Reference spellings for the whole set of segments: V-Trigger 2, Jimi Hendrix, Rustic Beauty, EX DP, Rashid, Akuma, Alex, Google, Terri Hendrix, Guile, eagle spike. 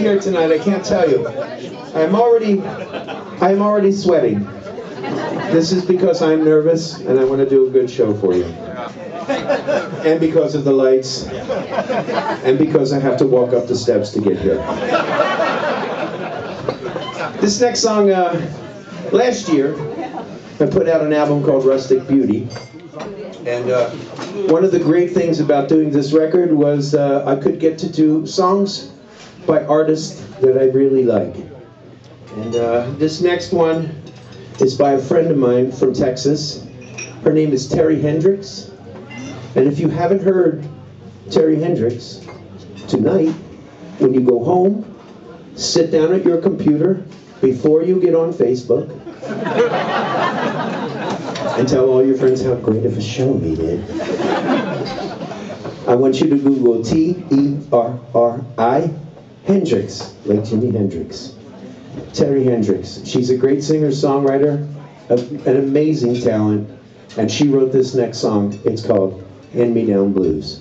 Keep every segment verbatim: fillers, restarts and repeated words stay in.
here tonight, I can't tell you. I'm already, I'm already sweating. This is because I'm nervous and I want to do a good show for you. And because of the lights. And because I have to walk up the steps to get here. This next song, uh, last year, I put out an album called Rustic Beauty. And uh, one of the great things about doing this record was uh, I could get to do songs by artists that I really like. And uh, this next one is by a friend of mine from Texas. Her name is Terri Hendrix. And if you haven't heard Terri Hendrix, tonight, when you go home, sit down at your computer before you get on Facebook and tell all your friends how great of a show we did. I want you to Google T E R R I Hendrix, like Jimi Hendrix. Terri Hendrix. She's a great singer-songwriter, an amazing talent, and she wrote this next song. It's called Hand Me Down Blues.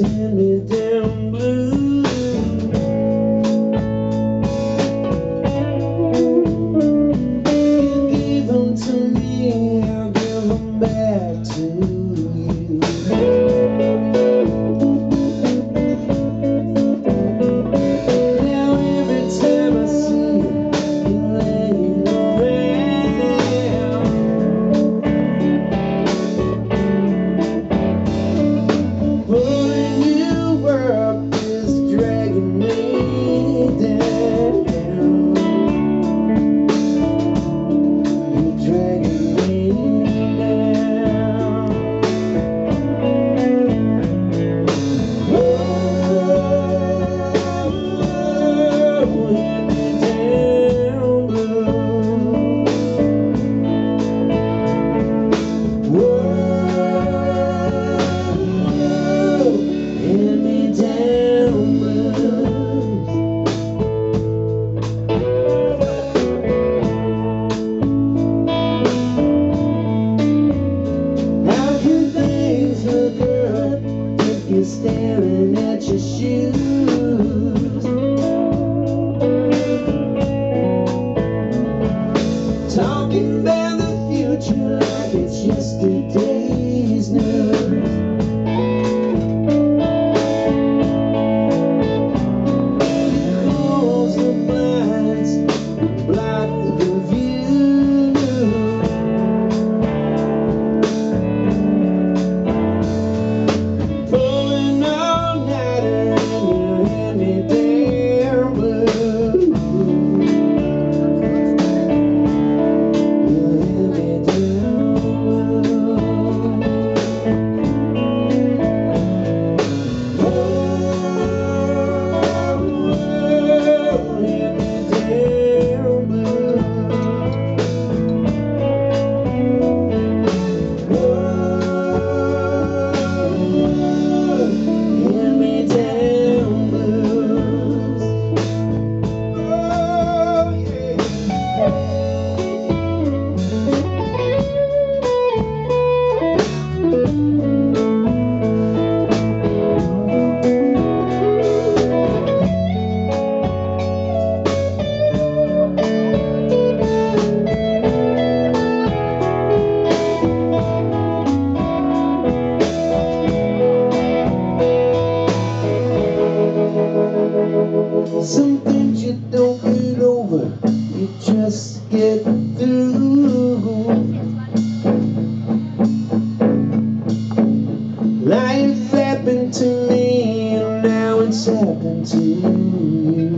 Hand me down blue. You give them to me, I'll give them back to you. Now every time I see you, you're laying around. Whoa. Staring at your shoes, talking about the future like it's yesterday's news. Close the blinds, block the some things you don't get over, you just get through. Life happened to me, and now it's happened to you.